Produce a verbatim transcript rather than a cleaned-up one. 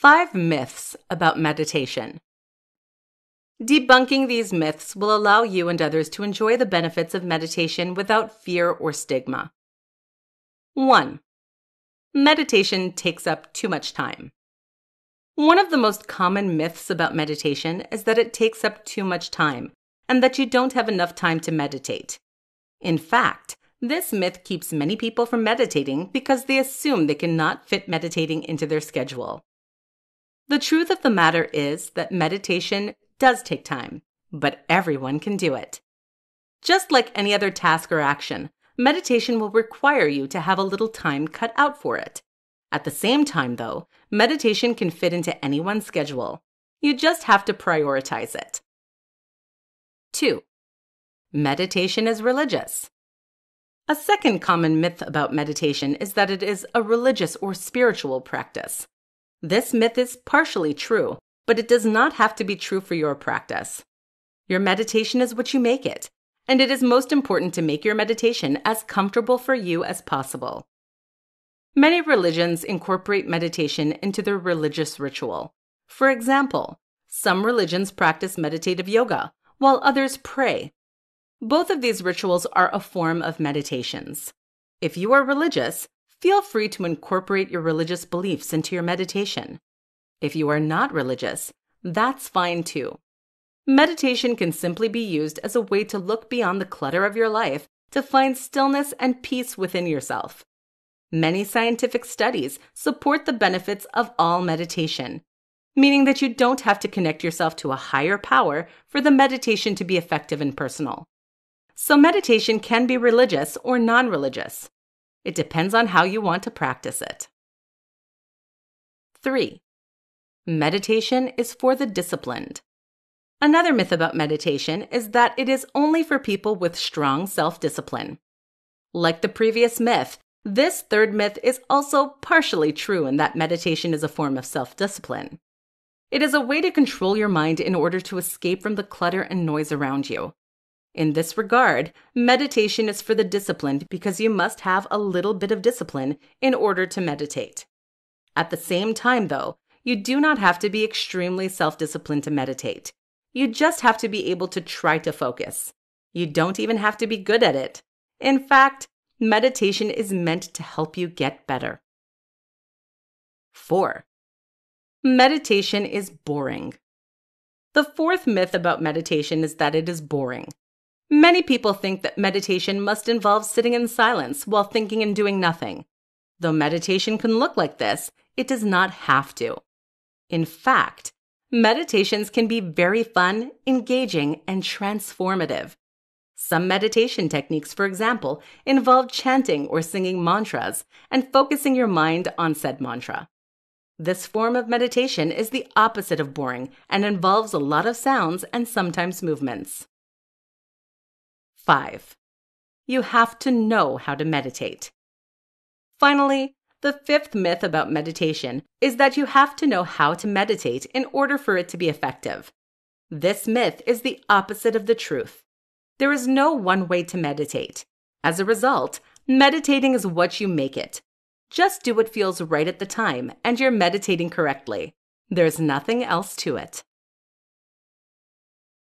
Five myths about meditation. Debunking these myths will allow you and others to enjoy the benefits of meditation without fear or stigma. one. Meditation takes up too much time. One of the most common myths about meditation is that it takes up too much time and that you don't have enough time to meditate. In fact, this myth keeps many people from meditating because they assume they cannot fit meditating into their schedule. The truth of the matter is that meditation does take time, but everyone can do it. Just like any other task or action, meditation will require you to have a little time cut out for it. At the same time, though, meditation can fit into anyone's schedule. You just have to prioritize it. two. Meditation is religious. A second common myth about meditation is that it is a religious or spiritual practice. This myth is partially true, but it does not have to be true for your practice. Your meditation is what you make it, and it is most important to make your meditation as comfortable for you as possible. Many religions incorporate meditation into their religious ritual. For example, some religions practice meditative yoga, while others pray. Both of these rituals are a form of meditations. If you are religious, feel free to incorporate your religious beliefs into your meditation. If you are not religious, that's fine too. Meditation can simply be used as a way to look beyond the clutter of your life to find stillness and peace within yourself. Many scientific studies support the benefits of all meditation, meaning that you don't have to connect yourself to a higher power for the meditation to be effective and personal. So meditation can be religious or non-religious. It depends on how you want to practice it. three. Meditation is for the disciplined. Another myth about meditation is that it is only for people with strong self-discipline. Like the previous myth, this third myth is also partially true in that meditation is a form of self-discipline. It is a way to control your mind in order to escape from the clutter and noise around you. In this regard, meditation is for the disciplined because you must have a little bit of discipline in order to meditate. At the same time, though, you do not have to be extremely self-disciplined to meditate. You just have to be able to try to focus. You don't even have to be good at it. In fact, meditation is meant to help you get better. four. Meditation is boring. The fourth myth about meditation is that it is boring. Many people think that meditation must involve sitting in silence while thinking and doing nothing. Though meditation can look like this, it does not have to. In fact, meditations can be very fun, engaging, and transformative. Some meditation techniques, for example, involve chanting or singing mantras and focusing your mind on said mantra. This form of meditation is the opposite of boring and involves a lot of sounds and sometimes movements. five. You have to know how to meditate. Finally, the fifth myth about meditation is that you have to know how to meditate in order for it to be effective. This myth is the opposite of the truth. There is no one way to meditate. As a result, meditating is what you make it. Just do what feels right at the time, and you're meditating correctly. There's nothing else to it.